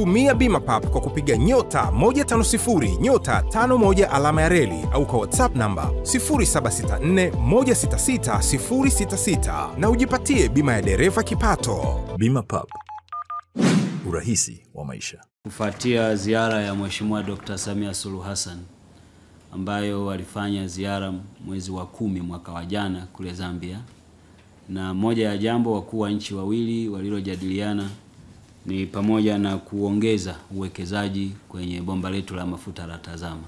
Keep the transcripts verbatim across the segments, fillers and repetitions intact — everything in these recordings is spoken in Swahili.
Tumia Bima Pub kwa kupiga nyota moja tano sifuri nyota tano moja alama ya reli au kwa WhatsApp namba sifuri saba sita nne moja sita sita sifuri sita sita na ujipatie bima ya dereva kipato. Bima Pub, urahisi wa maisha. Kufuatia ziara ya Mheshimiwa Daktari Samia Suluhu Hassan ambayo walifanya ziara mwezi wa kumi mwaka wa jana kule Zambia, na moja ya jambo wakuu wa nchi wawili walilojadiliana ni pamoja na kuongeza uwekezaji kwenye bomba letu la mafuta la Tazama.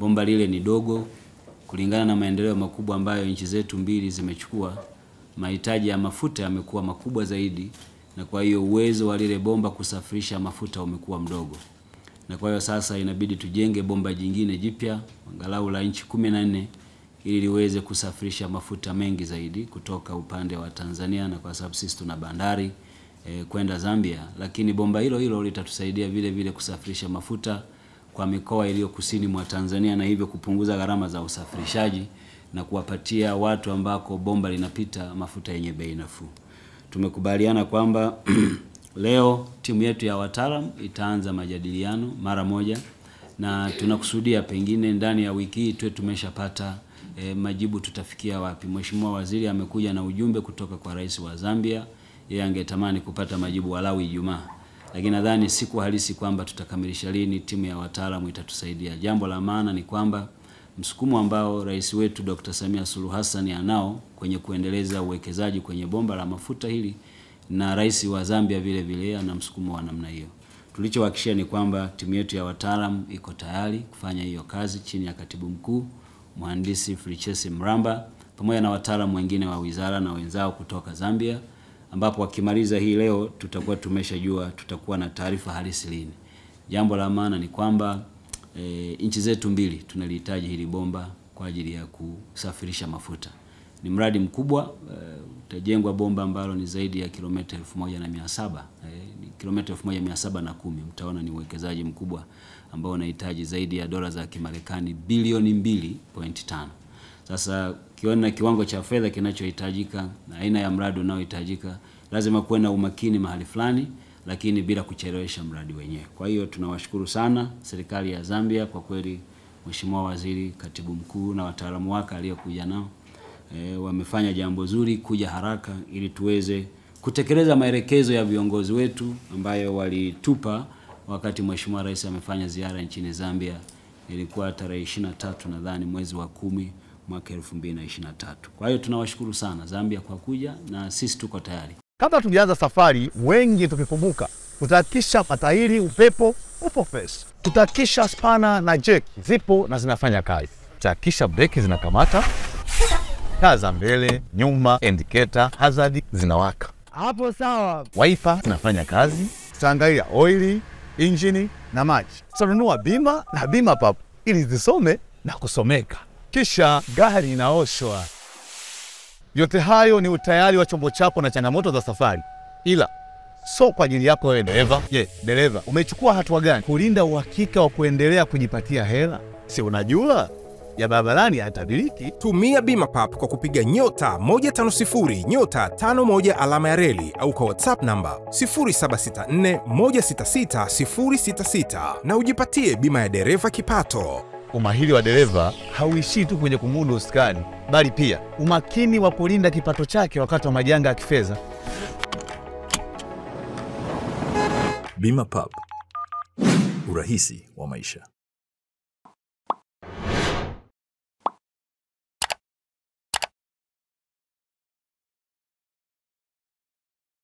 Bomba lile ni dogo kulingana na maendeleo makubwa ambayo nchi zetu mbili zimechukua. Mahitaji ya mafuta yamekuwa makubwa zaidi, na kwa hiyo uwezo wa lile bomba kusafirisha mafuta umekuwa mdogo. Na kwa hiyo sasa inabidi tujenge bomba jingine jipya angalau la inchi kumi na nne ili liweze kusafirisha mafuta mengi zaidi kutoka upande wa Tanzania, na kwa sababu sisi tuna bandari e, kwenda Zambia. Lakini bomba hilo hilo litatusaidia vile vile kusafirisha mafuta kwa mikoa iliyo kusini mwa Tanzania, na hivyo kupunguza gharama za usafirishaji na kuwapatia watu ambako bomba linapita mafuta yenye bei nafuu. Tumekubaliana kwamba leo timu yetu ya wataalamu itaanza majadiliano mara moja, na tunakusudia pengine ndani ya wiki hii tuwe tumeshapata e, majibu tutafikia wapi. Mheshimiwa Waziri amekuja na ujumbe kutoka kwa Rais wa Zambia. Yeye angetamani kupata majibu walau Ijumaa, lakini nadhani siku halisi kwamba tutakamilisha lini timu ya wataalamu itatusaidia. Jambo la maana ni kwamba msukumo ambao Rais wetu Daktari Samia Suluhu Hassan anao kwenye kuendeleza uwekezaji kwenye bomba la mafuta hili, na Rais wa Zambia vile vile ana msukumo wa namna hiyo. Tulichowahakishia ni kwamba timu yetu ya wataalamu iko tayari kufanya hiyo kazi chini ya Katibu Mkuu Mhandisi Frichese Mramba pamoja na wataalamu wengine wa wizara na wenzao kutoka Zambia, ambapo wakimaliza hii leo tutakuwa tumeshajua tutakuwa na taarifa halisi lini. Jambo la maana ni kwamba e, nchi zetu mbili tunalihitaji hili bomba kwa ajili ya kusafirisha mafuta. Ni mradi mkubwa, uh, utajengwa bomba ambalo ni zaidi ya kilomita elfu moja na mia saba. Eh, ni kilomita elfu moja na mia saba na kumi. Mtaona ni uwekezaji mkubwa ambao unahitaji zaidi ya dola za Kimarekani bilioni mbili nukta tano. Sasa kiona kiwango cha fedha kinachohitajika na aina ya mradi unaohitajika, lazima kuwe na umakini mahali fulani, lakini bila kuchelewesha mradi wenyewe. Kwa hiyo tunawashukuru sana serikali ya Zambia, kwa kweli Mheshimiwa Waziri, Katibu Mkuu na wataalamu wake aliyokuja nao. E, wamefanya jambo zuri kuja haraka ili tuweze kutekeleza maelekezo ya viongozi wetu ambayo walitupa wakati Mheshimiwa Rais amefanya ziara nchini Zambia. Ilikuwa tarehe ishirini na tatu nadhani mwezi wa kumi mwaka elfu mbili na ishirini na tatu. Kwa hiyo tunawashukuru sana Zambia kwa kuja, na sisi tuko tayari. Kabla tujaanza safari, wengi tukikumbuka tutahakikisha matairi upepo upo fresh. Tutahakikisha spana na jack zipo na zinafanya kazi. Tutahakikisha breki zinakamata. Taa mbele, nyuma, indicator, hazard zinawaka. Hapo sawa. Wiper zinafanya kazi. Tutaangalia oili, injini na maji. Tutanunua bima na Bima Pub ili zisome na kusomeka. Kisha gari inaoshwa. Yote hayo ni utayari wa chombo chako na changamoto za safari. Ila so kwa ajili yako wewe dereva. Je, yeah, dereva, umechukua hatua gani kulinda uhakika wa kuendelea kujipatia hela? Si unajua ya babalani hatabiriki. Tumia Bima Pub kwa kupiga nyota moja tano sifuri nyota tano moja alama ya reli au kwa WhatsApp namba sifuri saba sita nne moja sita sita sifuri sita sita na ujipatie bima ya dereva kipato. Umahiri wa dereva hauishii tu kwenye kumudu uskani, bali pia umakini wa kulinda kipato chake wakati wa majanga ya kifedha. Bima Pub, urahisi wa maisha.